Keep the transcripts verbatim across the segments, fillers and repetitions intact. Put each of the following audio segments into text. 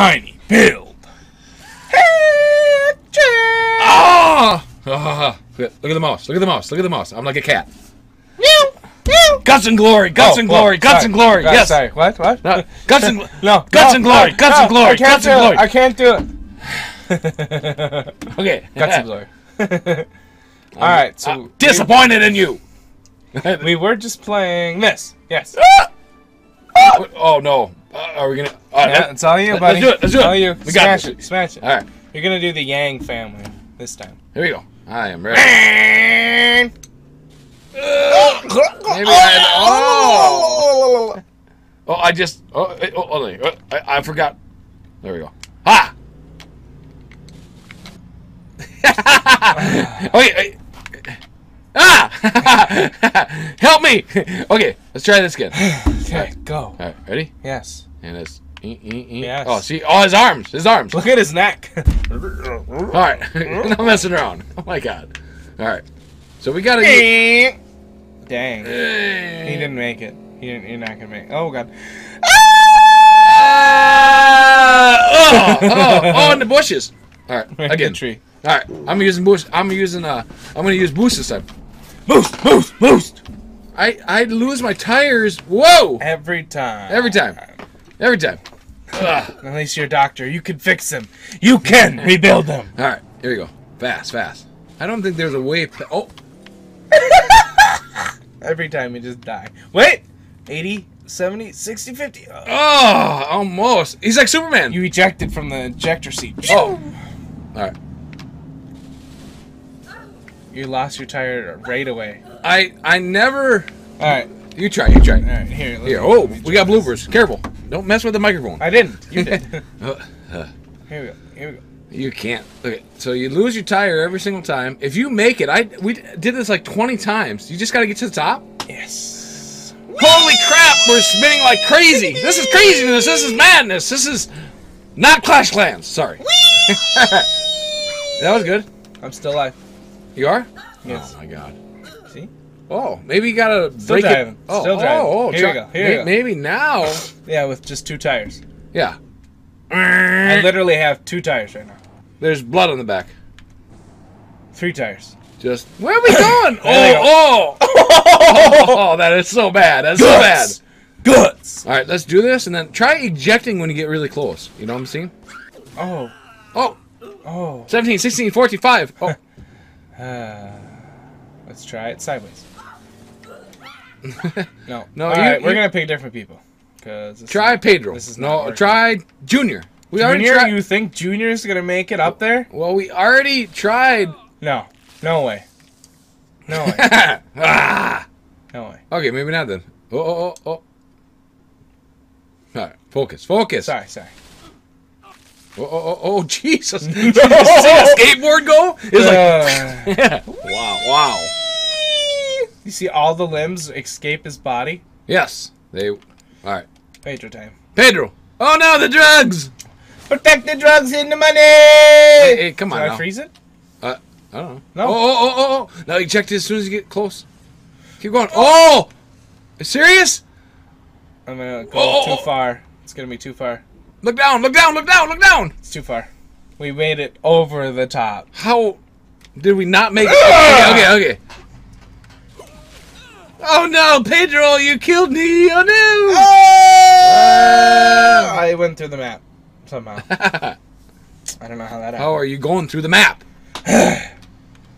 tiny build. Ah! Oh, look at the mouse. Look at the mouse. Look at the mouse. I'm like a cat. Guts and Glory, Guts oh, and Glory, oh, Guts sorry, and Glory. Yes. Sorry. What? What? No. Guts and no. Guts no, and Glory, no, Guts no, and Glory, Guts and Glory. I can't do it. Okay. Guts and Glory. All right. So I'm disappointed we, in you. We were just playing this. Yes. Oh no. Uh, are we gonna? All right, yeah, it's all you, buddy. Let's do it. Let's do it. All you. We Smash got it. Smash it. All right. You're gonna do the Yang family this time. Here we go. I am ready. Uh, maybe I oh. oh, I just. Oh, oh, oh I, I forgot. There we go. Ha! Ah! Okay. Ah! Help me! Okay, let's try this again. Okay, all right. Go. All right, ready? Yes. And it's. E -e -e. Yes. Oh, see? Oh, his arms! His arms! Look at his neck! Alright, not messing around. Oh my god. Alright. So we gotta. Dang. Dang. He didn't make it. He didn't, you're not gonna make it. Oh god. Ah! Oh, oh, oh, in the bushes. Alright, again. Tree. Alright, I'm using boost. I'm using, uh, I'm gonna use boost this time. Boost, boost, boost! I, I lose my tires. Whoa! Every time. Every time. Every time. Ugh. At least you're a doctor. You can fix them. You can rebuild them. All right, here we go. Fast, fast. I don't think there's a way. Oh. Every time you just die. Wait. eighty, seventy, sixty, fifty. Oh. Oh, almost. He's like Superman. You ejected from the ejector seat. Oh. All right. You lost your tire right away. I I never. All right. You try. You try. All right. Here. Here. Oh, we got bloopers. Careful. Don't mess with the microphone. I didn't. You did. uh, uh, here we go. Here we go. You can't. Okay. So you lose your tire every single time. If you make it, I we did this like twenty times. You just got to get to the top. Yes. Whee! Holy crap! We're spinning like crazy. This is craziness. This is madness. This is not Clash Clans. Sorry. That was good. I'm still alive. You are? Yes. Oh my god. See? Oh, maybe you gotta still break driving. It. Oh, still driving. Oh, oh, here we go. Here we go. Maybe now. Yeah, with just two tires. Yeah. I literally have two tires right now. There's blood on the back. Three tires. Just where are we going? Oh, go. Oh. Oh, oh, that is so bad. That's Guts. So bad. Guts. All right, let's do this and then try ejecting when you get really close. You know what I'm saying? Oh. Oh. Oh. seventeen, sixteen, fourteen, five. Oh. uh, let's try it sideways. No, no. All you, right, you, we're gonna pick different people. Cause try not, Pedro. This is no, try Junior. We Junior, already tried. You think Junior's gonna make it up there? Well, we already tried. No, no way. No way. Ah! No way. Okay, maybe not then. Oh, oh, oh, oh. All right, focus, focus. Sorry, sorry. Oh, oh, oh, oh Jesus! Did you see the skateboard go? It's uh, like yeah. Wow, wow. You see all the limbs escape his body? Yes. They... Alright. Pedro time. Pedro! Oh no, the drugs! Protect the drugs and the money! Hey, hey come on now. Did I freeze it? Uh, I don't know. No. Oh, oh, oh, oh! Now eject it as soon as you get close. Keep going. Oh! Serious? I'm gonna go oh. too far. It's gonna be too far. Look down, look down, look down, look down! It's too far. We made it over the top. How... Did we not make it? Okay, okay, okay. Oh no, Pedro, you killed me! Oh no! Oh! I went through the map somehow. I don't know how that happened. How are you going through the map?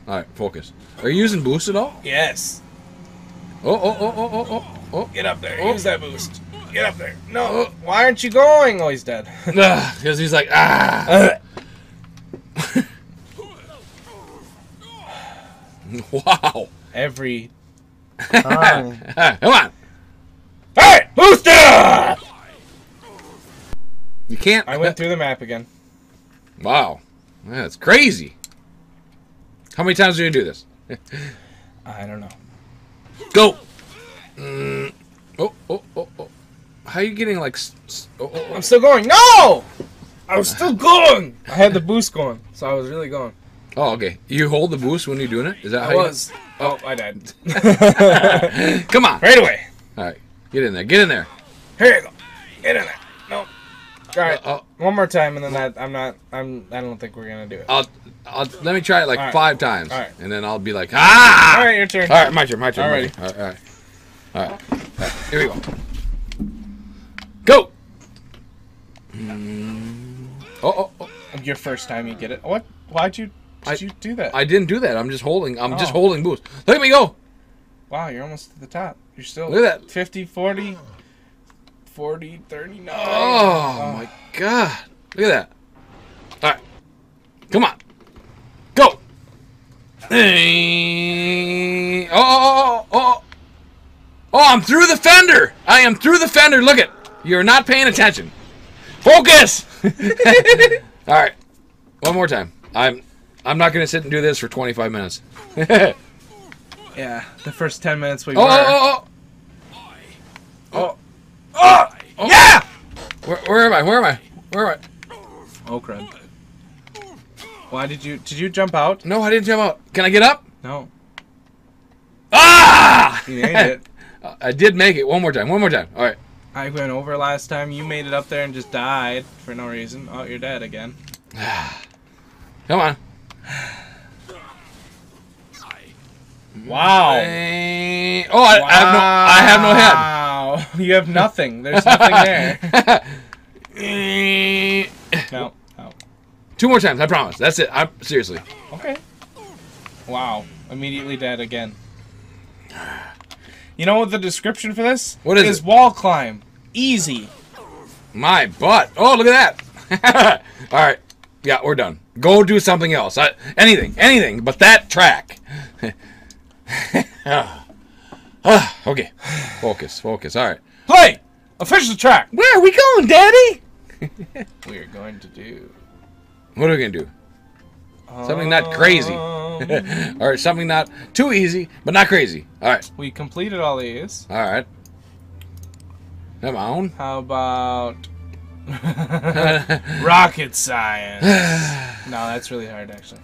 Alright, focus. Are you using boost at all? Yes. Oh, oh, oh, oh, oh, oh. Get up there. Oh. Use that boost. Get up there. No. Oh. Why aren't you going? Oh, he's dead. Because he's like, ah! Wow. Every... Come on! Alright! Booster! You can't. I went through the map again. Wow. That's crazy. How many times do you do this? I don't know. Go! Mm. Oh, oh, oh, oh. How are you getting like. Oh, oh, oh. I'm still going. No! I was still going! I had the boost going, so I was really going. Oh, okay. You hold the boost when you're doing it? Is that I how was. You. Oh, I died. Come on. Right away. All right. Get in there. Get in there. Here you go. Get in there. No. All right, I'll, one more time, and then I, I'm not. I'm. I don't think we're gonna do it. I'll. I'll let me try it like right. five times, right. and then I'll be like, ah! All right, your turn. All right, my turn. My turn. All right. All right. All right. All right. All right. Here we go. Go. Mm. Oh, oh, oh! Your first time you get it. What? Why'd you? Did I, you do that? I didn't do that. I'm just holding. I'm oh. just holding boost. Look at me go! Wow, you're almost to the top. You're still. Look at that. fifty, forty. forty, thirty-nine. Oh, oh my god. Look at that. Alright. Come on. Go. Oh, oh, oh, oh. Oh, I'm through the fender. I am through the fender. Look it. You're not paying attention. Focus. Alright. One more time. I'm I'm not gonna sit and do this for twenty-five minutes. Yeah, the first ten minutes we oh, were. Oh, oh, oh. Oh. Oh, oh! Yeah! Where, where am I? Where am I? Where am I? Oh, crap. Why did you... Did you jump out? No, I didn't jump out. Can I get up? No. Ah! You made it. I did make it. One more time. One more time. All right. I went over last time. You made it up there and just died for no reason. Oh, you're dead again. Come on. Wow. I... Oh, I, wow. I, have no, I have no head. You have nothing. There's nothing there. No. Oh. Two more times. I promise. That's it. I'm seriously. Okay. Wow. Immediately dead again. You know what the description for this? What is it? Is wall climb. Easy. My butt. Oh, look at that. All right. Yeah, we're done. Go do something else. I, anything. Anything but that track. Ah, okay. Focus, focus. All right. Play! Official track! Where are we going, Daddy? We are going to do... What are we going to do? Something not crazy. Um... or something not too easy, but not crazy. All right. We completed all these. All right. Come on. How about... Rocket Science. No, that's really hard, actually.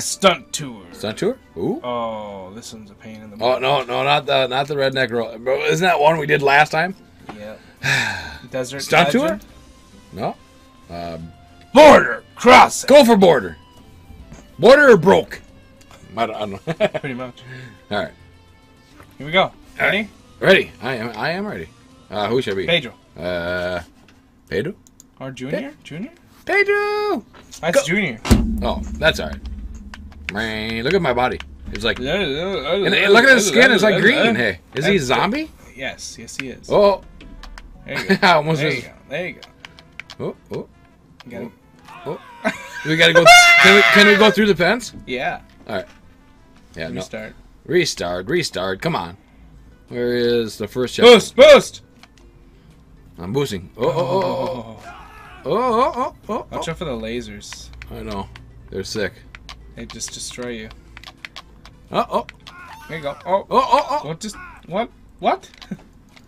Stunt tour. Stunt tour? Ooh. Oh, this one's a pain in the butt. Oh no, no, not the not the redneck roll. Bro, isn't that one we did last time? Yeah. Desert stunt legend? Tour? No. Uh, border cross. Go for border. Border or broke? I don't, I don't know. Pretty much. All right. Here we go. Ready? Right. Ready. I am. I am ready. Uh, who should I be? Pedro. Uh, Pedro. Or Junior? Pe Junior? Pedro. That's go. Junior. Oh, that's all right. Man, look at my body. It's like, and look at his skin. It's like green. Hey, is he a zombie? Yes, yes he is. Oh, there you go. Almost there, you go. There you go. Oh, oh, oh. oh. We gotta go. Can we, can we go through the fence? Yeah. All right. Yeah. Restart. No. Restart. Restart. Come on. Where is the first shot? Boost. Boost. I'm boosting. Oh, oh, oh, oh, oh, oh, oh. Watch out for the lasers. I know. They're sick. They just destroy you. Uh oh. There you go. Oh, oh, oh, oh. What just what? What?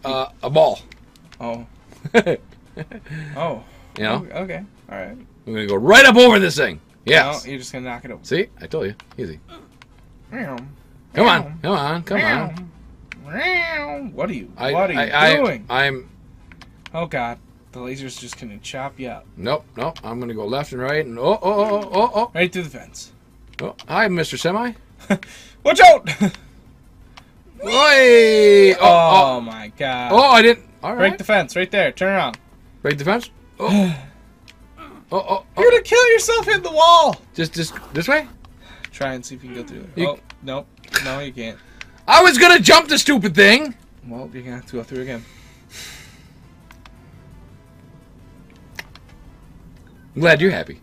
Uh a ball. Oh. Oh. You know? Okay. Alright. We're gonna go right up over this thing. Yeah. No, you're just gonna knock it over. See? I told you. Easy. Come on. Come on. Come on. What are you I, what are I, you I, doing? I, I'm Oh god. The laser's just gonna chop you up. Nope, nope. I'm gonna go left and right and oh oh oh oh oh right through the fence. Oh, hi, Mister Semi. Watch out! Oi! Oh, oh, oh my god. Oh, I didn't. All right. Break the fence right there. Turn around. Break the fence. Oh. oh, oh, oh. You're gonna kill yourself in the wall. Just, just this way. Try and see if you can go through there. Oh, nope. No, you can't. I was gonna jump the stupid thing. Well, you're gonna have to go through again. I'm glad you're happy.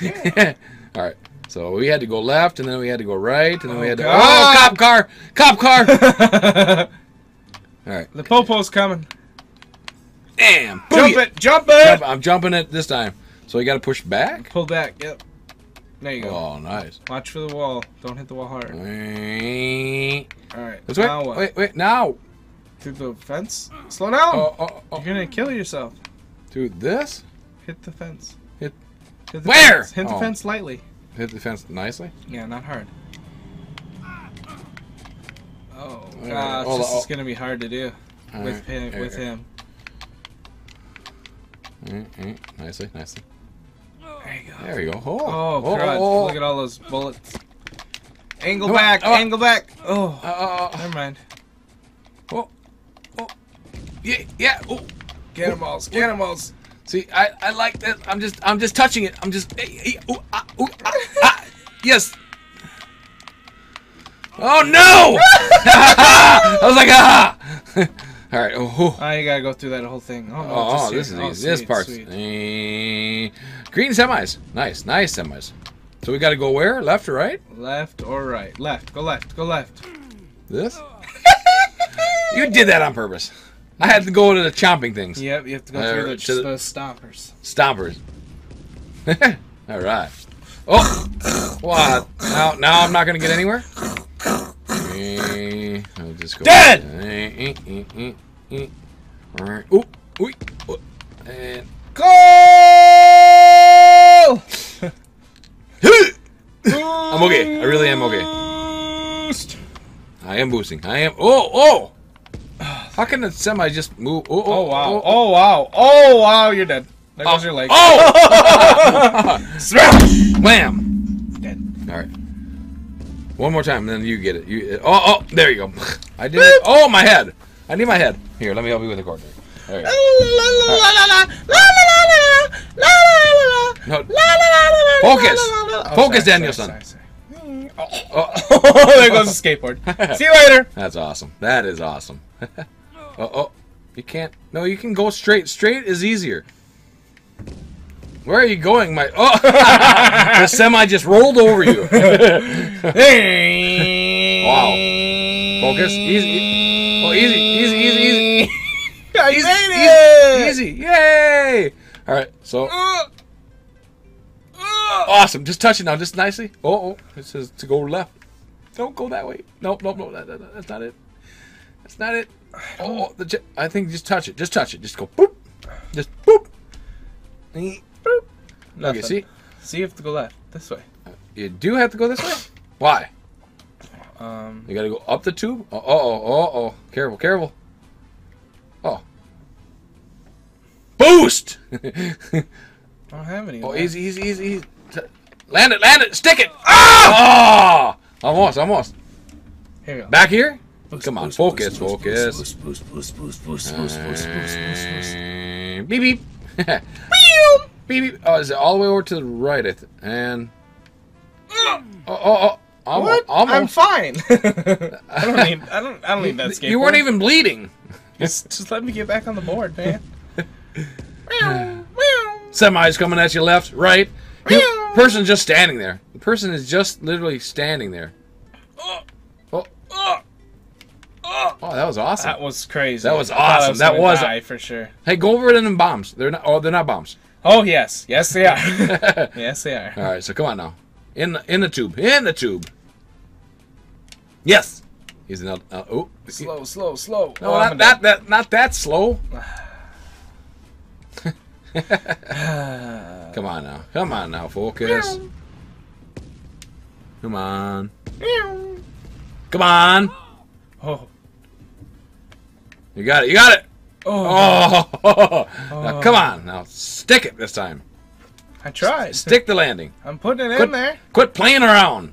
Yeah. All right. So we had to go left, and then we had to go right, and then oh, we had to... God. Oh, cop car! Cop car! All right. The popo's coming. Damn. Jump it! Jump it! Jump, I'm jumping it this time. So you got to push back? Pull back, yep. There you go. Oh, nice. Watch for the wall. Don't hit the wall hard. Wait. All right. Let's now wait. What? Wait, wait. Now. Through the fence? Slow down. Oh, oh, oh. You're going to kill yourself. Through this? Hit the fence. Hit, hit the Where? Fence. Hit the oh. fence lightly. Hit the fence nicely? Yeah, not hard. Oh, God. Oh, this oh. is going to be hard to do right. with him. Here, with here. him. mm, mm. Nicely, nicely. There you go. There we go. Oh, oh, oh, God. Oh, oh. Look at all those bullets. Angle oh, back, oh. angle back. Oh, oh, oh, never mind. Oh, oh, yeah, yeah. Oh, cannonballs, oh, cannonballs. Oh. See, I, I like that. I'm just, I'm just touching it. I'm just. Hey, hey, ooh, ah, ooh, ah, ah. Yes. Oh no! I was like, ah. All right. Oh, oh, you gotta go through that whole thing. Oh, no, oh, oh this is oh, easy. Sweet, this part's eh. Green semis. Nice, nice semis. So we gotta go where? Left or right? Left or right? Left. Go left. Go left. This? You did that on purpose. I had to go to the chomping things. Yep, you have to go uh, through the, to the, the stompers. Stompers. All right. Oh, wow. Now, now I'm not gonna get anywhere. I'll just go dead! Ooh, ooh, ooh. And goal! I'm okay. I really am okay. I am boosting. I am. Oh, oh! How can the semi just move? Oh, oh, oh wow. Oh, oh, wow. Oh, wow. You're dead. There goes oh. your leg. Oh! Smash! Wham! Dead. All right. One more time, and then you get it. You, oh, oh, there you go. I did it. Oh, my head. I need my head. Here, let me help you with the coordinator. There you go. Focus. Focus, Danielson. There goes the skateboard. See you later. That's awesome. That is awesome. oh, oh, you can't. No, you can go straight. Straight is easier. Where are you going, my? Oh, the semi just rolled over you. Wow. Focus. Easy. Oh, easy, easy, easy, easy. I easy, made it. Easy, easy. Yay! All right. So. Uh, uh, awesome. Just touch it now, just nicely. Oh, oh, it says to go left. Don't go that way. Nope, nope, nope. That, that, that's not it. That's not it. Oh, the. I think just touch it. Just touch it. Just go boop. Just boop. Boop. Okay, see? See, you have to go left. This way. You do have to go this way? Why? Um, you gotta go up the tube? Uh-oh, uh-oh, uh-oh. Careful, careful. Oh. Boost! I don't have any. Oh, easy, easy, easy, easy. Land it, land it, stick it! Ah! Oh! Almost, almost. Here we go. Back here? Boost, Come on, boost, focus, boost, focus. Boost, boost, boost, boost, boost, boost, boost, boost, boost. Beep, beep. Oh, is it all the way over to the right? I think. And oh, oh, oh, almost, what? Almost. I'm fine. I don't need. I don't. I don't need that skateboard. You weren't even bleeding. Just, just let me get back on the board, man. Semi's coming at you left, right. The person just standing there. The person is just literally standing there. Oh, oh, oh, oh that was awesome. That was crazy. That was awesome. Was that was die, for sure. Hey, go over it and them bombs. They're not. Oh, they're not bombs. Oh yes, yes they are. Yes they are. All right, so come on now, in the, in the tube, in the tube. Yes. He's an uh, oh. Slow, slow, slow. No, oh, not that, that, not that slow. Come on now, come on now, focus. Meow. Come on. Meow. Come on. Oh. You got it. You got it. Oh, oh. oh. Now, come on. Now stick it this time. I tried. S stick the landing. I'm putting it quit, in there. Quit playing around.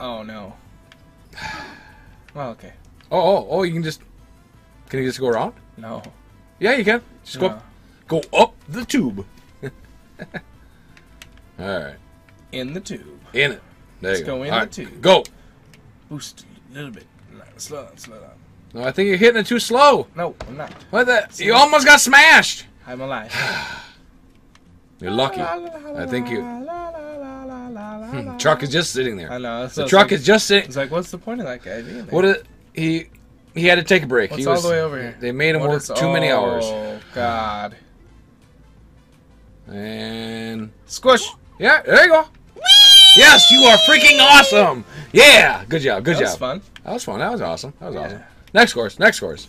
Oh, no. Well, okay. Oh, oh, oh, you can just... Can you just go around? No. Yeah, you can. Just no. go, up, go up the tube. All right. In the tube. In it. There Let's you go. go in All the right. tube. Go. Boost a little bit. Slow down, slow down. No, I think you're hitting it too slow. No, I'm not. What the? See, you almost got smashed. I'm alive. You're lucky. La, la, la, la, I think you. La, la, la, la, la, hmm. The truck is just sitting there. I know. The truck like, is just sitting. It's like, what's the point of that guy being there? What? A, he he had to take a break. What's he was all the way over here. They made him what work is, too oh, many hours. Oh God. And squish. Yeah, there you go. Whee! Yes, you are freaking awesome. Yeah, good job. Good that job. That was fun. That was fun. That was awesome. That was yeah. awesome. Next course, next course.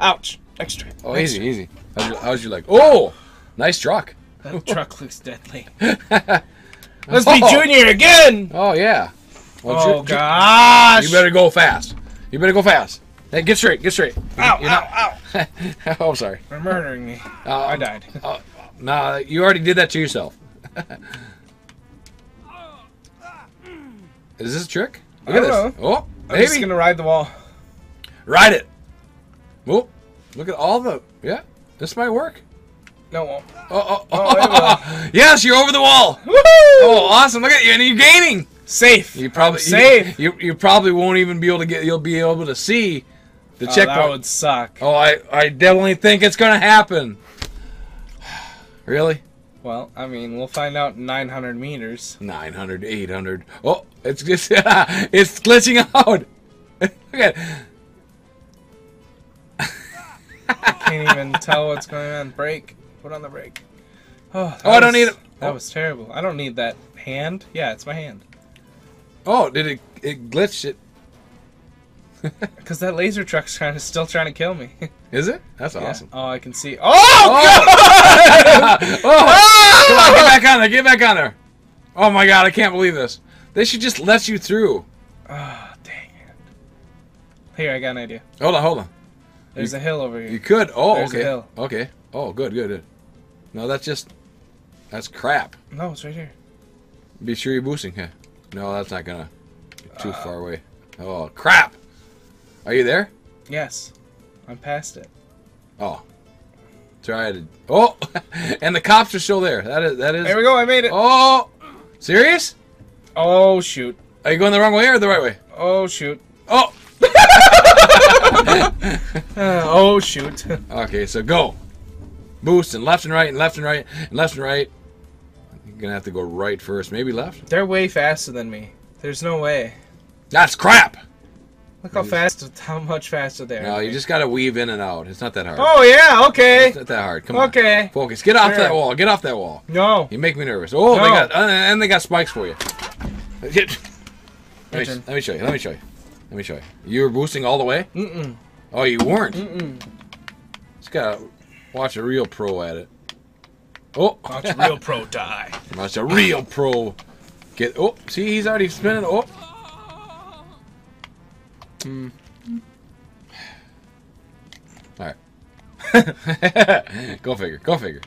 Ouch. Next trip. Oh, next easy, trip. easy. How's your, how's your leg? Oh, nice truck. That truck looks deadly. Let's oh. be junior again. Oh, yeah. Well, oh, gosh. You better go fast. You better go fast. Hey, get straight, get straight. Ow, ow, ow. Oh, I'm sorry. They're murdering me. Uh, I died. Uh, nah, you already did that to yourself. Is this a trick? Look I don't at this. Know. Oh, I'm maybe. just gonna ride the wall. Ride it. Oh, look at all the. Yeah, this might work. No, it won't. Oh, oh, oh, oh it will. Yes, you're over the wall. Woohoo! Oh, awesome! Look at you, and you're gaining. Safe. You probably I'm safe. You, you you probably won't even be able to get. You'll be able to see the oh, checkpoint. That would suck. Oh, I I definitely think it's gonna happen. Really? Well, I mean, we'll find out in nine hundred meters. nine hundred, eight hundred. Oh, it's just it's glitching out. Okay. I can't even tell what's going on. Brake. Put on the brake. Oh, oh was, I don't need it. That oh. was terrible. I don't need that hand. Yeah, it's my hand. Oh, did it? It glitched it. Because that laser truck's trying to, still trying to kill me. Is it? That's yeah. awesome. Oh, I can see. Oh, oh God! oh. Oh. Come on, get back on there. Get back on there. Oh, my God. I can't believe this. They should just let you through. Oh, dang it. Here, I got an idea. Hold on, hold on. There's you, a hill over here. You could. Oh, There's okay. A hill. Okay. Oh, good, good, good. No, that's just... That's crap. No, it's right here. Be sure you're boosting. Huh? No, that's not going to... Too uh, far away. Oh, crap! Are you there? Yes. I'm past it. Oh. Try to... Oh! And the cops are still there. That is... That is. There we go, I made it! Oh! Serious? Oh, shoot. Are you going the wrong way or the right way? Oh, shoot. Oh! uh, oh, shoot. Okay, so go. Boost and left and right and left and right and left and right. You're going to have to go right first. Maybe left? They're way faster than me. There's no way. That's crap! Look how fast, how much faster they are. No, you just got to weave in and out. It's not that hard. Oh, yeah, okay. It's not that hard. Come on. Okay. Focus. Get off that wall. Get off that wall. No. You make me nervous. Oh, they got, and they got spikes for you. Let me, let me show you. Let me show you. Let me show you. You were boosting all the way? Mm-mm. Oh, you weren't? Mm-mm. Just got to watch a real pro at it. Oh. Watch a real pro die. Watch a real pro get. Oh, see, he's already spinning. Oh. Mm. All right. Go figure. Go figure.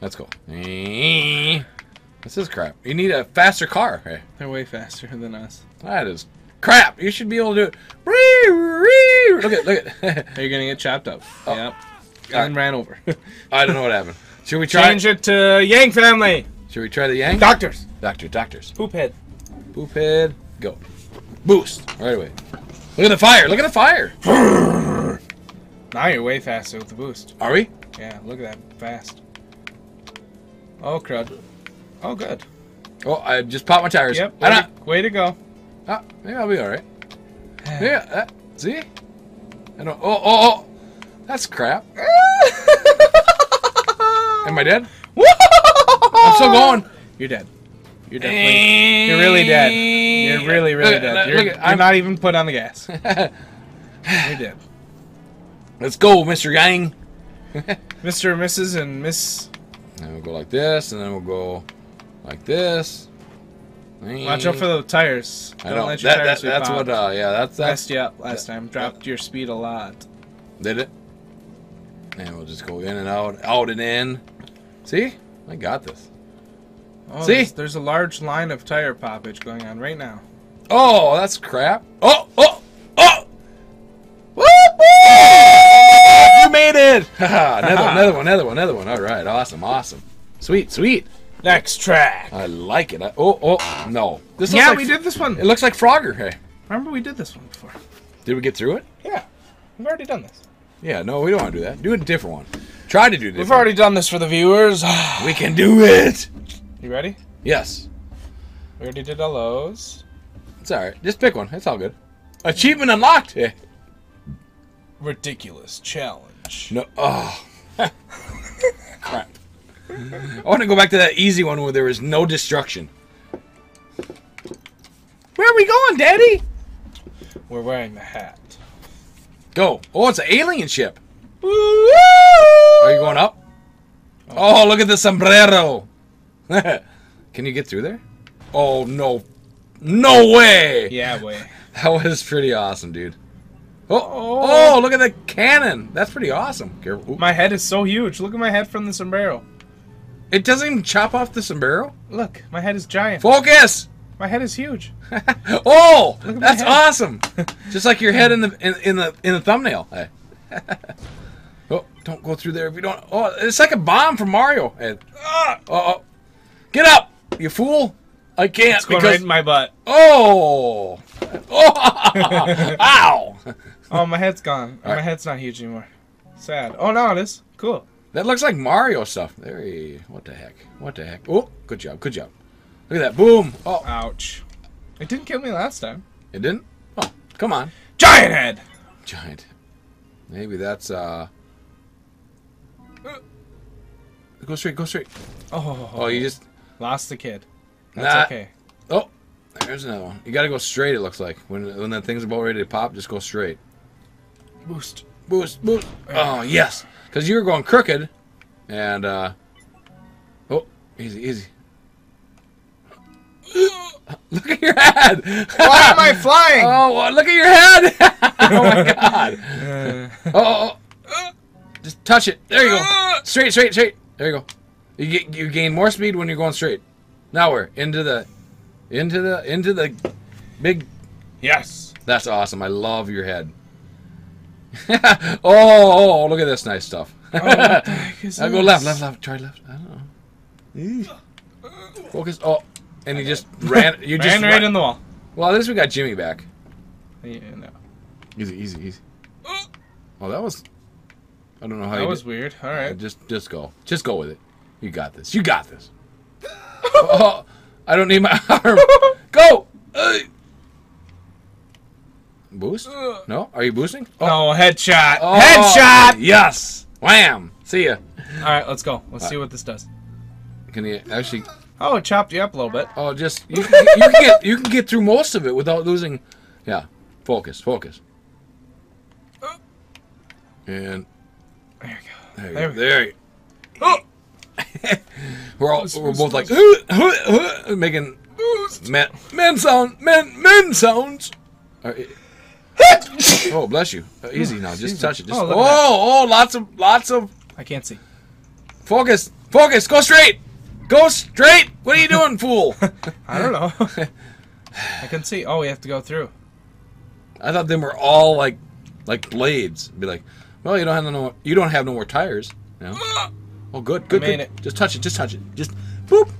Let's go. This is crap. You need a faster car. Hey. They're way faster than us. That is crap. You should be able to do it. Look at, look at. You're gonna get chopped up. Oh. Yep. Right. And ran over. I don't know what happened. Should we try? Change it to Yang family. Should we try the Yang? Doctors. Doctor. Doctors. Poop head. Poop head. Go. Boost. Right away. Look at the fire! Look at the fire! Now you're way faster with the boost. Are we? Yeah, look at that. Fast. Oh, crud. Oh, good. Oh, I just popped my tires. Yep. Way, to, way to go. Ah, yeah, I'll be alright. Yeah, uh, see? I don't, oh, oh, oh! That's crap. Am I dead? I'm still going. You're dead. You're definitely. You're really dead. You're really, really look, dead. Look, you're, look, you're I'm not even put on the gas. You're dead. Let's go, Mister Yang. Mister and Missus and Miss. And we'll go like this, and then we'll go like this. Watch out for the tires. Don't I know. Let your that, tires that, be that's bombed. what. Uh, yeah, that's that. Messed you up last that, time. Dropped that. your speed a lot. Did it? And we'll just go in and out, out and in. See, I got this. Oh, see? There's, there's a large line of tire poppage going on right now. Oh, that's crap. Oh, oh, oh! Woo-hoo! You made it! another, another one, another one, another one. All right, awesome, awesome. Sweet, sweet. Next track. I like it. I, oh, oh, no. This yeah, like, we did this one. It looks like Frogger. Hey. Remember we did this one before. Did we get through it? Yeah. We've already done this. Yeah, no, we don't want to do that. Do a different one. Try to do this. We've already done this for the viewers. We can do it! You ready? Yes. We already did all those. It's alright. Just pick one. It's all good. Achievement unlocked! Yeah. Ridiculous challenge. No. Oh. Crap. I want to go back to that easy one where there was no destruction. Where are we going, Daddy? We're wearing the hat. Go. Oh, it's an alien ship. Are you going up? Oh, oh look at the sombrero. Can you get through there? Oh, no. No way! Yeah, way. That was pretty awesome, dude. Oh, oh, look at the cannon. That's pretty awesome. Careful. My head is so huge. Look at my head from the sombrero. It doesn't even chop off the sombrero? Look, my head is giant. Focus! My head is huge. Oh, that's awesome. Just like your head in the in, in the in the thumbnail. Hey. Oh, don't go through there if you don't. Oh, it's like a bomb from Mario. Hey. Ah, oh, oh. Get up, you fool. I can't. It's going because... right in my butt. Oh. Oh. Ow. Oh, my head's gone. All my right. head's not huge anymore. Sad. Oh, no, it is. Cool. That looks like Mario stuff. There he... What the heck? What the heck? Oh, good job. Good job. Look at that. Boom. Oh. Ouch. It didn't kill me last time. It didn't? Oh, come on. Giant head. Giant. Maybe that's, uh... Go straight. Go straight. Oh. Oh, you just... Lost the kid. That's nah. okay. Oh. There's another one. You gotta go straight, it looks like. When, when that thing's about ready to pop, just go straight. Boost. Boost. Boost. Oh, yes. Because you were going crooked. And, uh... Oh. Easy. Easy. Look at your head! Why am I flying? Oh, look at your head! Oh my god! Uh, oh, oh, just touch it. There you go. Straight, straight, straight. There you go. You get, you gain more speed when you're going straight. Now we're into the, into the, into the, big. Yes. That's awesome. I love your head. oh, oh, look at this nice stuff. Oh, I'll go left, left, left. Try left. I don't know. Focus. Oh. And he just ran. You just ran right in the wall. Well, at least we got Jimmy back. Yeah, no. Easy, easy, easy. Well, that was. I don't know how. That was weird. All right. Just, just go. Just go with it. You got this. You got this. Oh, I don't need my arm. Go. Boost? No. Are you boosting? Oh, oh headshot. Oh, headshot. Yes. Wham. See ya. All right, let's go. Let's All see right. what this does. Can you actually? Oh, it chopped you up a little bit. Oh, just you, you, you can get you can get through most of it without losing. Yeah, focus, focus. And there you go. There you there go. go. There you. we're all we're both like making men men sound men men sounds. Right. Oh, bless you. Uh, easy now. Just easy. touch it. Just, oh, oh, oh, lots of lots of. I can't see. Focus, focus. Go straight. Go straight! What are you doing, fool? I don't know. I can see. Oh, we have to go through. I thought them were all like, like blades. Be like, well, you don't have no, you don't have no more tires. No. Oh, good, good, good. It. Just touch it. Just touch it. Just, boop.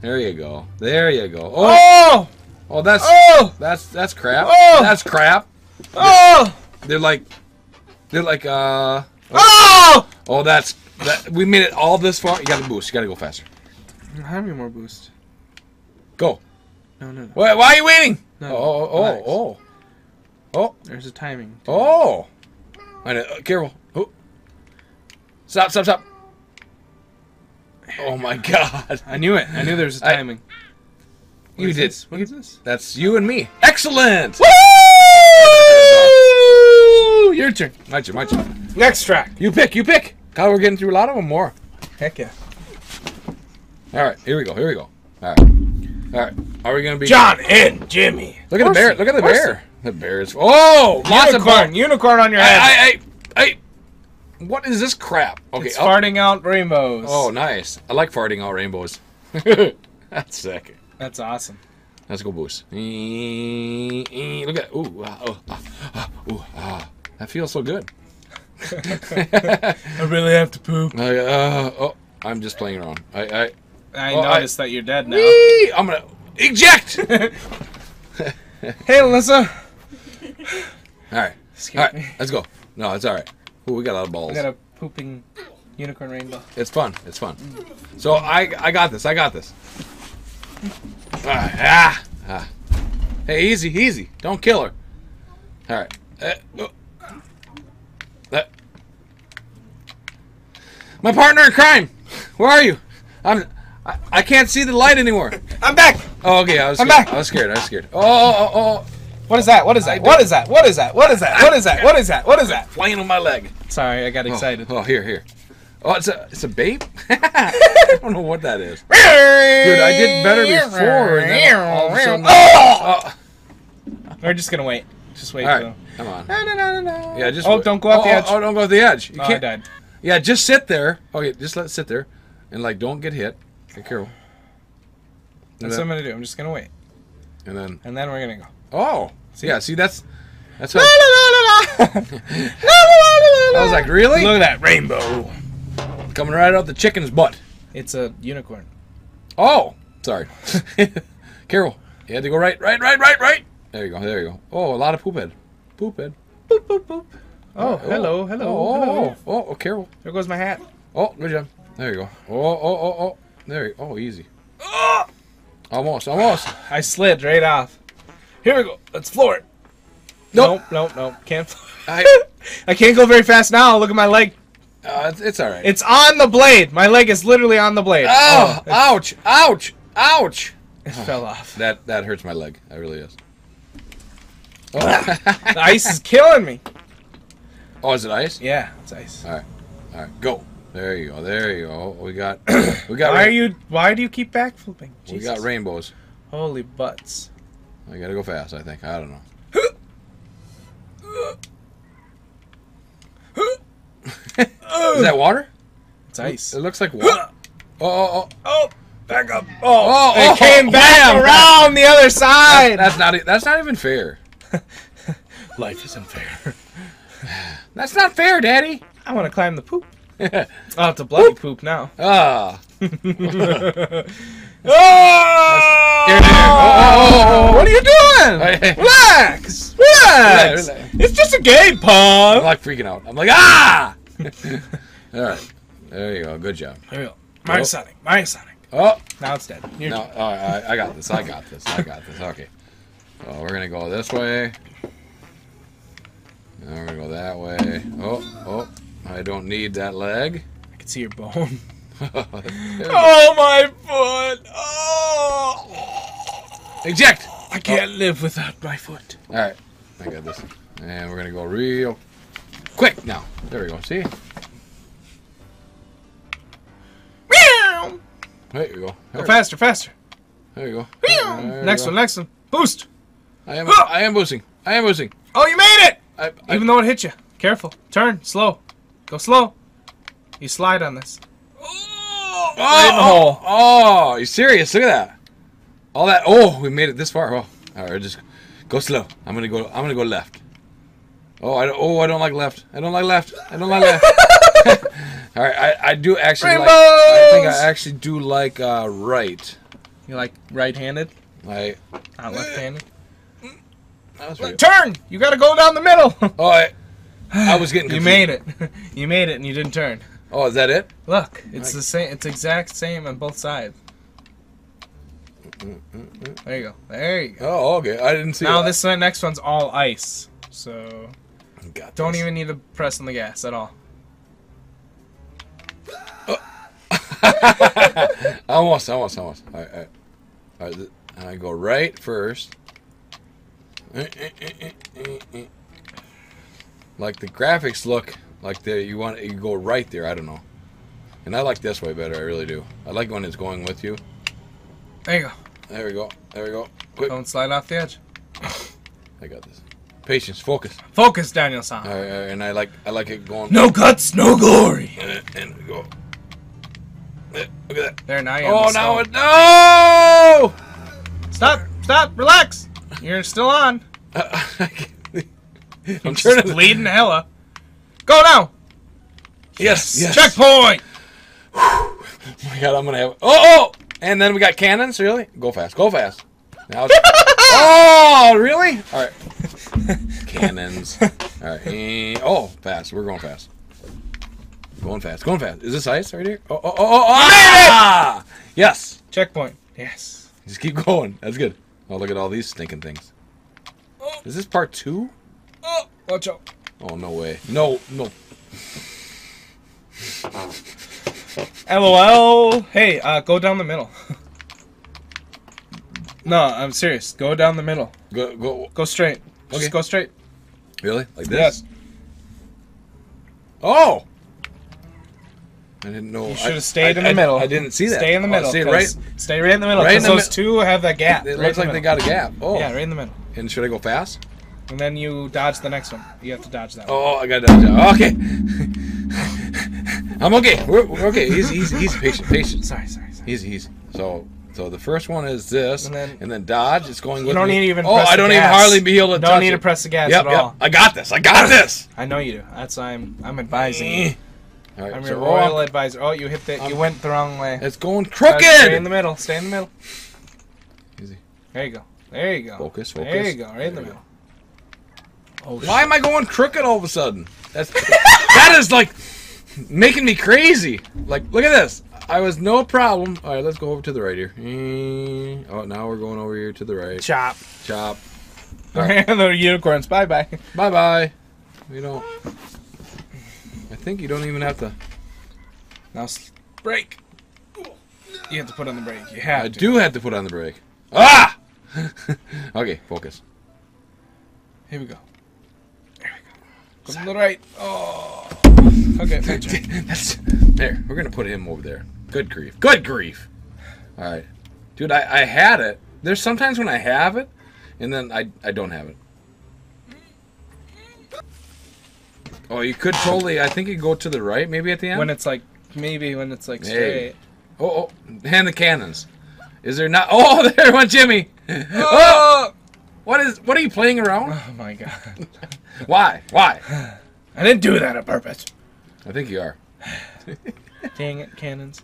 There you go. There you go. Oh! Oh! Oh, that's oh! that's that's crap. Oh! That's crap. Oh! They're, they're like, they're like uh. Oh! Oh, that's. That, we made it all this far. You gotta boost. You gotta go faster. I don't have any more boost. Go. No, no, no. Why, why are you waiting? No, oh, oh, oh, relax. oh. Oh. There's a timing. Oh. I know. Careful. Oh. Stop, stop, stop. Oh, my God. I knew it. I knew there was a timing. I, you did. This? What you, is this? That's you and me. Excellent. Woo! Your turn. My turn, my turn. Next track. You pick, you pick. God, we're getting through a lot of them more. Heck yeah. All right, here we go, here we go. All right. All right, are we going to be... John and Jimmy. Look at the bear, look at the bear. The bear is... Oh, lots of corn. Unicorn on your head. I, I, I, I... What is this crap? Okay, it's farting out rainbows. Oh, nice. I like farting out rainbows. That's sick. That's awesome. Let's go boost. Look at... Ooh, ah, ah, ooh, ah. That feels so good. I really have to poop. I, uh, oh, I'm just playing around. I I, I oh, noticed I, that you're dead now. Wee! I'm gonna eject. Hey, Alyssa. All right, Scared all right, me. let's go. No, it's all right. Ooh, we got a lot of balls. We got a pooping unicorn rainbow. It's fun. It's fun. So I I got this. I got this. Right. Ah, ah. Hey, easy, easy. Don't kill her. All right. Uh, oh. That. My partner in crime, where are you? I'm, I, I can't see the light anymore. I'm back. Oh, okay. I was. I'm scared. back. I was scared. I was scared. Oh, oh, oh. What is that? What is that? What is that? What is that? What is that? What is that? What is that? What is that? Flying on my leg. Sorry, I got excited. Oh, oh here, here. Oh, it's a, it's a babe. I don't know what that is. Dude, I did better before. And then all of a sudden, oh! Oh. We're just gonna wait. Just wait. All right. Till... Come on. Na, na, na, na. Yeah, just. Oh, don't go off oh, the edge. Oh, oh, don't go off the edge. You oh, can't. I died. Yeah, just sit there. Okay, just let it sit there, and like don't get hit. Be careful. That's then, what I'm gonna do. I'm just gonna wait. And then. And then we're gonna go. Oh. See? Yeah. See, that's. That's. What... La, la, la, la, la. I was like, really? Look at that rainbow. Coming right out the chicken's butt. It's a unicorn. Oh, sorry. Carol, you had to go right, right, right, right, right. There you go, there you go. Oh, a lot of poop head. Poop head. Boop, boop, boop. Oh, oh hello, hello. Oh, hello. Oh, oh, oh, Carol. There goes my hat. Oh, good job. There you go. Oh, oh, oh, oh. There you go. Oh, easy. Oh! Almost, almost. I slid right off. Here we go. Let's floor it. Nope, nope, nope. nope. Can't floor I, I can't go very fast now. Look at my leg. Uh, it's, it's all right. It's on the blade. My leg is literally on the blade. Oh, oh. Ouch, ouch, ouch. It oh, fell off. That that hurts my leg. It really is. Oh. The ice is killing me. Oh, is it ice? Yeah, it's ice. All right, all right, go. There you go. There you go. We got. We got. Why are you? Why do you keep backflipping? We got rainbows. Holy butts! I gotta go fast. I think. I don't know. Is that water? It's ice. It looks like water. Oh, oh, oh, oh! Back up! Oh, oh, oh it came oh, back oh, around the other side. That's, that's not. That's not even fair. Life isn't fair. That's not fair, Daddy. I want to climb the poop. I'll have to bloody poop, poop now. Ah. Oh. Oh, what are you doing? Relax. Relax. Relax. Relax. It's just a game, Paul. I'm like freaking out. I'm like, ah. All right. There you go. Good job. There you go. My oh. Sonic. My Sonic. Oh. Now it's dead. You're no. Oh, I, I got this. I got this. I got this. Okay. Oh, we're gonna go this way. Now we're gonna go that way. Oh, oh. I don't need that leg. I can see your bone. Oh, my foot. Oh. Eject. I can't oh. live without my foot. All right. I got this. And we're gonna go real quick now. There we go. See? Meow. There you go. There go faster, faster. There you go. There next you go. one, next one. Boost. I am. I am boosting. I am boosting. Oh, you made it! I, I, Even though it hit you. Careful. Turn slow. Go slow. You slide on this. Oh! Oh! Oh! You serious? Look at that. All that. Oh, we made it this far. Oh, all right. Just go slow. I'm gonna go. I'm gonna go left. Oh, I. Oh, I don't like left. I don't like left. I don't like left. All right. I. I do actually. Rainbows! Like, I think I actually do like uh, right. You like right-handed? Like not left-handed. Turn! You gotta go down the middle. Oh, I, I was getting. Confused. You made it. You made it, and you didn't turn. Oh, is that it? Look, it's like. the same. It's exact same on both sides. Mm, mm, mm. There you go. There you go. Oh, okay. I didn't see. Now that. this one, next one's all ice, so got don't this. even need to press on the gas at all. Oh. almost, almost, almost. All right, all right. All right. And I go right first. Like the graphics look like they you want you go right there. I don't know. And I like this way better. I really do. I like when it's going with you. There you go. There we go. There we go. Quick. Don't slide off the edge. I got this. Patience. Focus. Focus, Daniel-san. All right, all right, and I like I like it going. No guts, no glory. And, and we go. Look at that. There now. You oh, now it no. Stop! Stop! Relax! You're still on. Uh, I'm just bleeding hella. Go now! Yes! Yes. Checkpoint! Whew. Oh my god, I'm gonna have... Oh! Oh! And then we got cannons, really? Go fast, go fast. Now it's... Oh! Really? Alright. Cannons. Alright. And... Oh! Fast. We're going fast. Going fast. Going fast. Is this ice right here? Oh, oh, oh, oh! oh. Ah! Yes! Checkpoint. Yes. Just keep going. That's good. Oh, look at all these stinking things. Oh. Is this part two? Oh, watch out. Oh, no way. No, no. LOL. Hey, uh, go down the middle. No, I'm serious. Go down the middle. Go, go. Go straight. Okay. Just go straight. Really? Like this? Yes. Oh! I didn't know. You should have stayed I, in I, the middle. I, I didn't see that. Stay in the middle. Oh, stay, right, stay right in the middle. Because right those two have that gap. It right looks like the they got a gap. Oh. Yeah, right in the middle. And should I go fast? And then you dodge the next one. You have to dodge that one. Oh, I gotta dodge that. Okay. I'm okay. We're, we're okay. Easy, easy, easy. Patient, patient. Sorry, sorry, sorry. Easy, easy. So, so the first one is this, and then, and then dodge. It's going with me. You don't need to even press the gas. Oh, I don't even hardly be able to touch it. Don't need to press the gas at all. I got this. I got this. I know you do. That's why I'm, I'm advising you. All right, I'm your so royal I'm, advisor. Oh, you hit that. You I'm, went the wrong way. It's going crooked. Uh, stay in the middle. Stay in the middle. Easy. There you go. There you go. Focus, focus. There you go. Right there in the middle. Oh, why am I going crooked all of a sudden? That's that is like making me crazy. Like, look at this. I was no problem. All right, let's go over to the right here. Oh, now we're going over here to the right. Chop. Chop. All right. The unicorns. Bye bye. Bye bye. You don't. I think you don't even have to. Now brake. You have to put on the brake. You have. I to. do have to put on the brake. Ah. Okay, focus. Here we go. Go to the right. Oh. Okay. That's, there. We're going to put him over there. Good grief. Good grief. All right. Dude, I, I had it. There's sometimes when I have it, and then I, I don't have it. Oh, you could totally, I think you go to the right maybe at the end? When it's like, maybe when it's like straight. Hey. Oh, oh. And the cannons. Is there not? Oh, there went Jimmy. Oh. What is? What are you playing around? Oh my god! Why? Why? I didn't do that on purpose. I think you are. Dang it, cannons!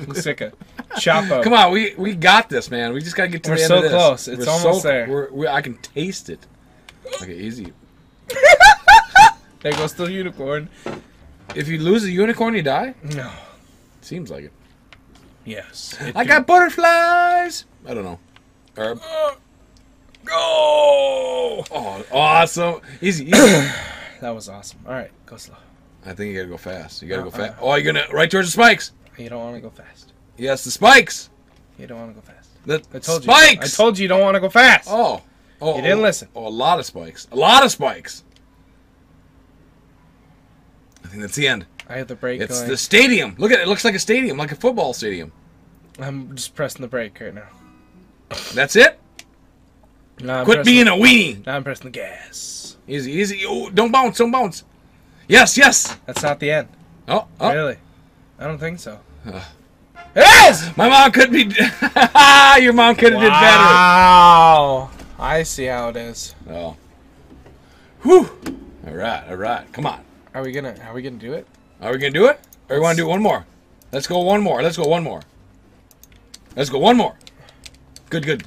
Sicka, chop up. Come on, we we got this, man. We just gotta get to we're the end so of this. We're so close. It's we're almost so, there. We're, we're, I can taste it. Okay, easy. There goes the unicorn. If you lose the unicorn, you die. No. Seems like it. Yes. It I do. got butterflies. I don't know. Herb. Oh, oh, awesome! Easy, easy. That was awesome. All right, go slow. I think you gotta go fast. You gotta uh, go fast. Uh, oh, you're gonna right towards the spikes. You don't want to go fast. Yes, the spikes. You don't want to go fast. The I told spikes. You, I told you you don't want to go fast. Oh, oh, you didn't oh, listen. Oh, a lot of spikes. A lot of spikes. I think that's the end. I have the brake. It's going. The stadium. Look at it. It looks like a stadium, like a football stadium. I'm just pressing the brake right now. That's it? Nah, quit being the, a weenie. Now I'm pressing the gas. Easy, easy. Oh, don't bounce, don't bounce. Yes, yes. That's not the end. Oh, oh. Really? I don't think so. Uh. Yes! My mom could be... Your mom could have wow. did better. Wow. I see how it is. Oh. Whew. All right, all right. Come on. Are we gonna, are we gonna do it? Are we gonna do it? Or you want to do one more? Let's go one more. Let's go one more. Let's go one more. Good, good.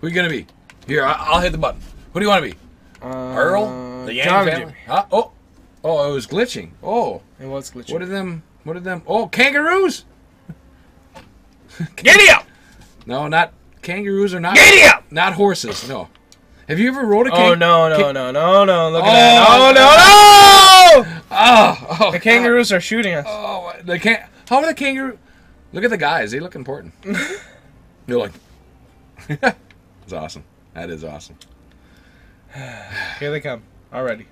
Who are you gonna be? Here, I, I'll hit the button. Who do you want to be? Uh, Earl, the Yang John family. Huh? Oh, oh, it was glitching. Oh, it was glitching. What are them? What are them? Oh, kangaroos! Giddy up! No, not kangaroos are not. Giddy up! Not horses. No. Have you ever rode a kangaroo? Oh no, no, no, no, no! Look at oh, that! Oh no, no! no! Oh, oh, the kangaroos God. are shooting us. Oh, the can. How are the kangaroo? Look at the guys. They look important. They're like. That's awesome. That is awesome. Here they come already.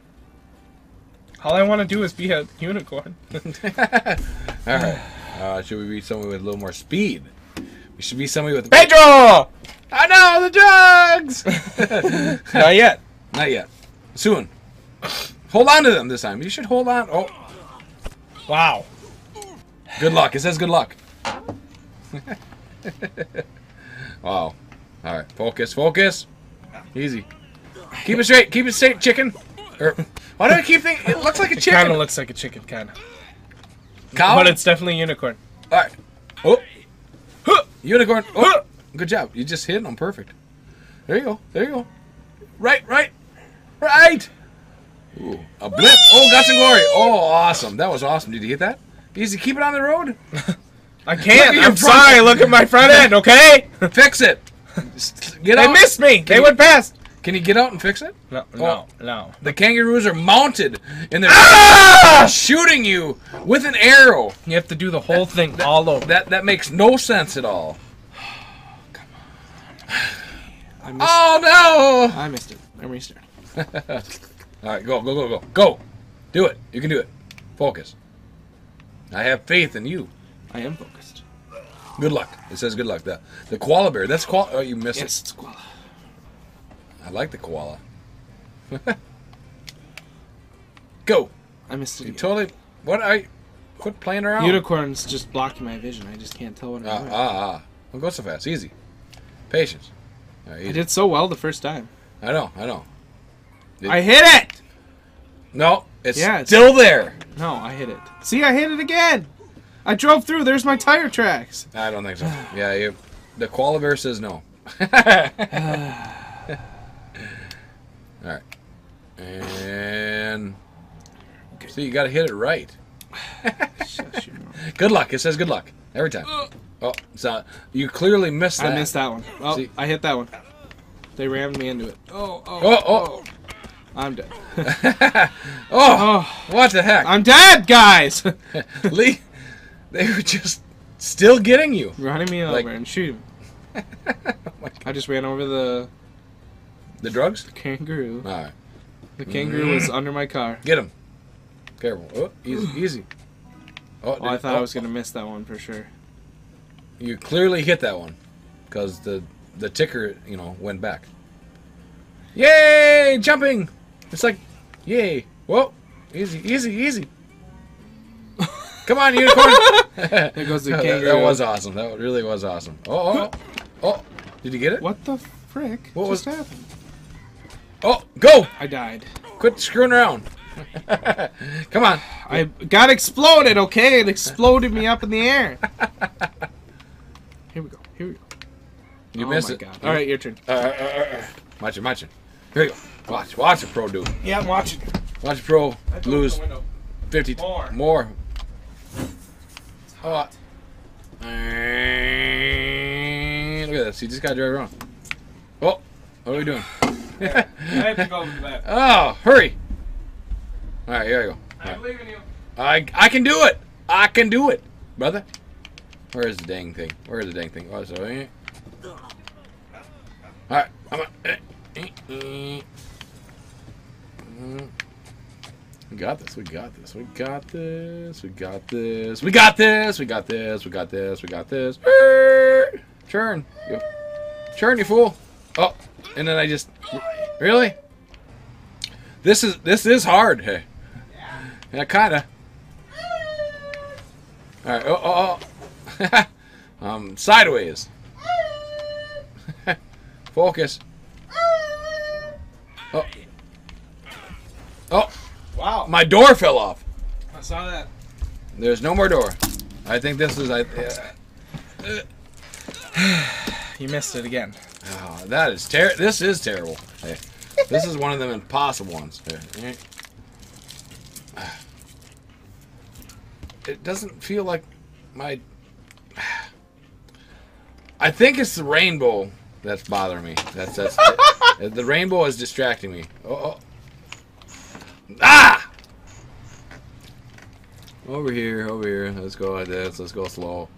All I want to do is be a unicorn. All right. Uh, should we be somebody with a little more speed? We should be somebody with Pedro. I know the drugs. Not yet. Not yet. Soon. Hold on to them this time. You should hold on. Oh. Wow. Good luck. It says good luck. Wow. All right, focus, focus. Easy. Keep it straight, keep it straight, chicken. Er, why do I keep thinking? It looks like a chicken. It kind of looks like a chicken, kind of. Cow? But it's definitely a unicorn. All right. Oh. Huh. Unicorn. Oh. Good job. You just hit them perfect. There you go. There you go. Right, right, right. Ooh, a blip. Oh, Guts and Glory. Oh, awesome. That was awesome. Did you get that? Easy. Keep it on the road. I can't. I'm sorry. Look at my front end, okay? Fix it. Get out. They missed me. Can they you, went past. Can you get out and fix it? No, oh. no, no. The kangaroos are mounted and they're ah! shooting you with an arrow. You have to do the whole that, thing that, all over. That that makes no sense at all. Come on. I oh it. no! I missed it. I restarted. All right, go, go, go, go, go. Do it. You can do it. Focus. I have faith in you. I am focused. Good luck. It says good luck. The, the koala bear. That's koala. Oh, you missed yes, it. Yes, it's koala. I like the koala. Go. I missed it. You again. Totally. What I? Quit playing around. Unicorns just blocking my vision. I just can't tell what I'm doing. Ah, ah, ah. Don't go so fast. Easy. Patience. All right, easy. I did so well the first time. I know. I know. It, I hit it. No, it's, yeah, it's still there. No, I hit it. See, I hit it again. I drove through. There's my tire tracks. I don't think so. Yeah, you. The koala says no. All right. And okay. See, you got to hit it right. Good luck. It says good luck every time. Oh, it's not. You clearly missed that. I missed that one. Oh, see? I hit that one. They rammed me into it. Oh, oh, oh. oh. oh. I'm dead. oh, oh, what the heck? I'm dead, guys. Lee, they were just still getting you. Running me over like... and shooting. Oh I just ran over the... The drugs? The kangaroo. All right. The kangaroo was under my car. Get him. Careful. Oh, easy. easy. Oh, oh I thought oh, I was going to miss that one for sure. You clearly hit that one because the, the ticker, you know, went back. Yay! Jumping! It's like, yay. Whoa. Easy, easy, easy. Come on, unicorn. There goes the kangaroo. That, that was awesome. That really was awesome. Oh, oh, oh. Did you get it? What the frick what just was... happened? Oh, go! I died. Quit screwing around. Come on. I got exploded, okay? It exploded me up in the air. Here we go. Here we go. You oh missed my it. God. All right, your turn. Uh, uh, uh, watch it, watch it. Here we go. Watch, watch a pro do. Yeah, I'm watching. Watch a pro lose fifty more. more. It's hot. And look at this. He just got to drive around. Oh, what are we doing? I have to go with the left. Oh, hurry! All right, here I go. Right. I believe in you. I I can do it. I can do it, brother. Where is the dang thing? Where is the dang thing? Oh, sorry. All right, I'm on. We got this. We got this. We got this. We got this. We got this. We got this. We got this. We got this. Turn. Turn, you fool. Oh, and then I just. Really? This is this is hard. Hey, yeah, kinda. All right. Oh, oh, oh. um, sideways. Focus. Oh. Oh. Wow. My door fell off. I saw that. There's no more door. I think this is. I. Uh, you missed it again. Oh, that is ter. This is terrible. Hey. This is one of them impossible ones. It doesn't feel like my... I think it's the rainbow that's bothering me. That's that's it, the rainbow is distracting me. Oh, oh. Ah! Over here, over here. Let's go like this. Let's go slow.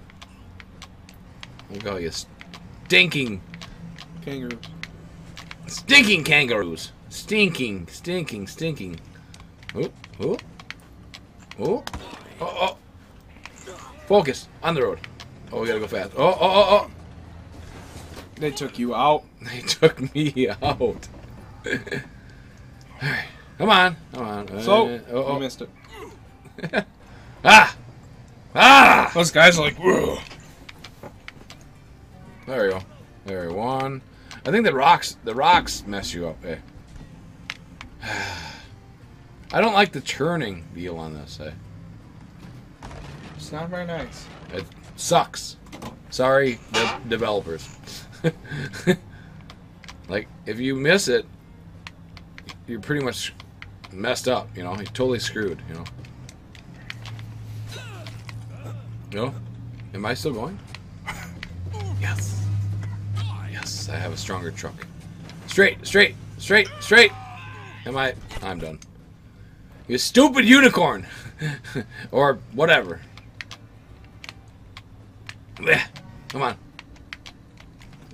Look how you stinking kangaroo. Stinking kangaroos. Stinking, stinking, stinking. Oh, oh. Oh. Oh, oh. Focus. On the road. Oh, we gotta go fast. Oh, oh, oh, oh. They took you out. They took me out. All right. Come on. Come on. So, uh, oh, oh. You missed it. Ah! Ah! Those guys are like, whoa. There we go. There we go. One. I think the rocks, the rocks mess you up. Eh. I don't like the turning deal on this. Eh. It's not very nice. It sucks. Sorry, the developers. Like, if you miss it, you're pretty much messed up. You know, you're totally screwed. You know. No? Am I still going? Yes. I have a stronger truck. Straight, straight, straight, straight. Am I? I'm done. You stupid unicorn, or whatever. Blech. Come on.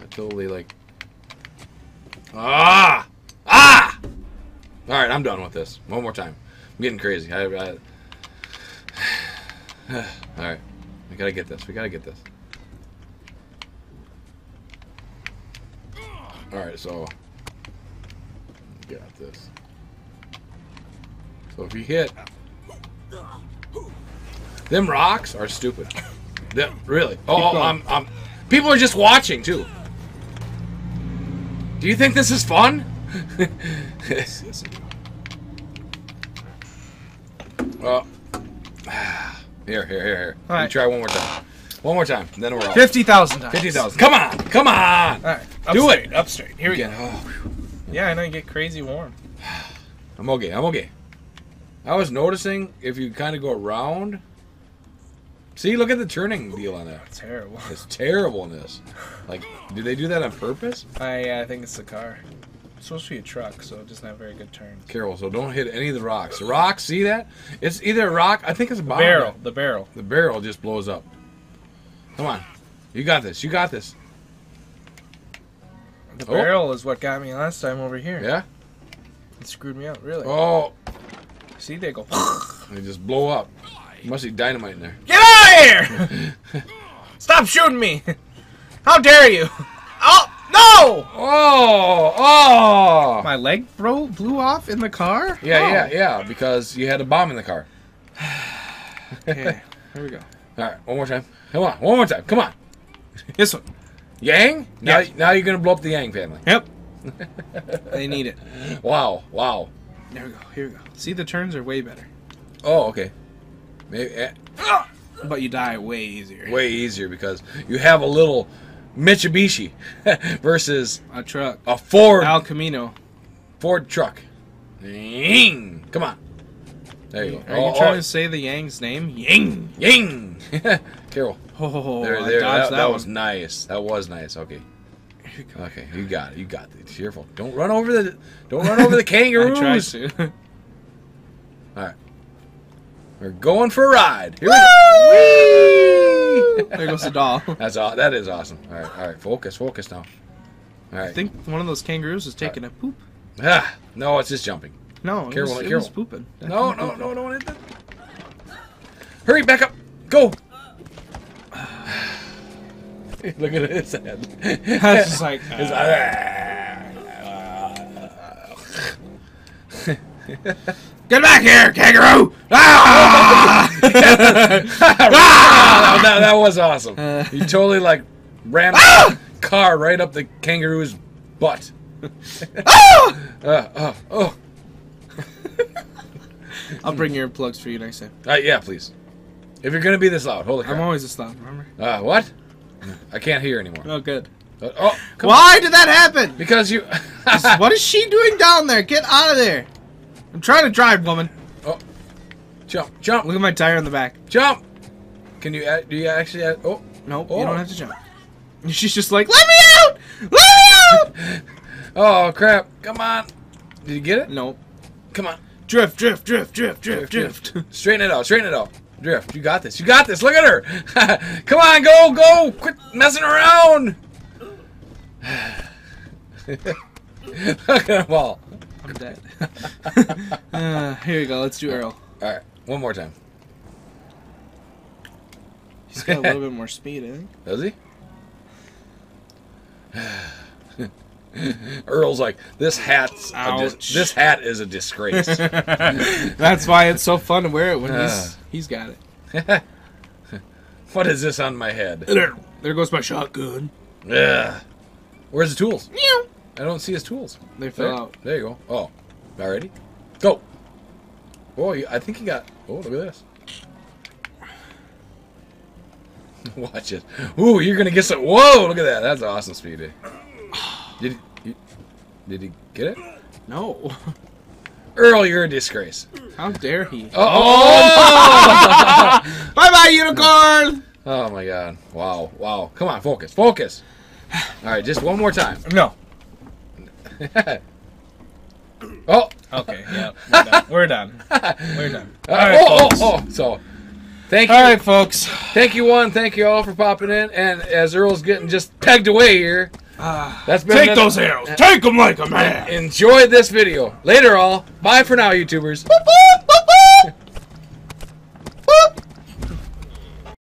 I totally like. Ah, ah. All right, I'm done with this. One more time. I'm getting crazy. I. I... All right, we gotta get this. We gotta get this. All right, so got this. So if you hit, them rocks are stupid. Them, really. Oh, I'm, I'm. People are just watching too. Do you think this is fun? Yes, yes, it is. Well, here, here, here, here. All right. You try one more time. One more time, then we're off. fifty thousand times. fifty thousand. Come on! Come on! All right. Up Do straight, it! Up straight. Here we Again. go. Oh. Yeah, I know you get crazy warm. I'm okay. I'm okay. I was noticing if you kind of go around. See, look at the turning deal on that. It's terrible. It's terribleness. Like, do they do that on purpose? I, uh, I think it's the car. It's supposed to be a truck, so it doesn't have very good turns. Careful, so don't hit any of the rocks. The rocks, see that? It's either a rock. I think it's a bomb. The barrel. The barrel. The barrel just blows up. Come on. You got this. You got this. The oh. barrel is what got me last time over here. Yeah? It screwed me up, really. Oh. See, they go. They just blow up. There must be dynamite in there. Get out of here! Stop shooting me! How dare you! Oh! No! Oh! Oh! My leg bro blew off in the car? Yeah, oh. yeah, yeah. Because you had a bomb in the car. Okay. Here we go. All right, one more time. Come on, one more time. Come on. This one. Yang? Now, yes. now you're going to blow up the Yang family. Yep. They need it. Wow, wow. There we go, here we go. See, the turns are way better. Oh, okay. Maybe, uh, but you die way easier. Way easier because you have a little Mitsubishi versus a truck. A Ford. Al Camino. Ford truck. Yang. Come on. There you go. Are oh, you trying oh. to say the Yang's name? Yang! Yang! Carol. Oh, there, there, I dodged that, that, that was nice. That was nice. Okay. You go. Okay, you got it. You got it. Cheerful. Don't run over the don't run over the kangaroos. I tried to. Alright. We're going for a ride. Here we go. There goes the doll. That's all that is awesome. Alright, alright, focus, focus now. Alright. I think one of those kangaroos is taking right. a poop. Ah, no, it's just jumping. No, it, was, it was pooping. No, no, no, no, no. Hurry, back up. Go. Look at his head. That's just like... Uh, his, uh, Get back here, kangaroo! Ah! that, that, that was awesome. Uh, he totally, like, ran ah! the car right up the kangaroo's butt. Oh! Uh, oh, oh. I'll bring your plugs for you next time. Uh, yeah, please. If you're gonna be this loud, holy crap. I'm always this loud. Remember? Uh, what? I can't hear anymore. Oh, good. Uh, oh, come why on. did that happen? Because you. What is she doing down there? Get out of there! I'm trying to drive, woman. Oh, jump, jump! Look at my tire in the back. Jump! Can you? Add, do you actually? Add, oh, no, nope, oh. you don't have to jump. She's just like, let me out! Let me out! Oh crap! Come on! Did you get it? Nope. Come on. Drift, drift, drift, drift, drift, drift. drift. Straighten it out, straighten it out. Drift, you got this, you got this, look at her! Come on, go, go! Quit messing around! Look at them all. I'm dead. uh, here we go, let's do Earl. Alright, one more time. He's got a little bit more speed, I think. Does he? Earl's like, this hat's a dis this hat is a disgrace. That's why it's so fun to wear it when uh. he's he's got it. What is this on my head? There goes my shotgun. Yeah. Where's the tools? Meow. I don't see his tools. They fell there. out. There you go. Oh, already? Go. Oh, I think he got. Oh, look at this. Watch it. Ooh, you're gonna get some. Whoa, look at that. That's awesome speed. Dude. Did he, did he get it? No. Earl, you're a disgrace. How dare he? Oh! oh! Bye-bye, unicorn! Oh, my God. Wow, wow. Come on, focus, focus. All right, just one more time. No. oh. Okay, yeah, we're done. We're done. We're done. All right, oh, folks. Oh, oh, so... Thank you. All right, folks. Thank you, one. Thank you all for popping in. And as Earl's getting just pegged away here, uh, that's been take another, those arrows. Uh, take them like a man. Enjoy this video. Later, all. Bye for now, YouTubers. Boop, boop.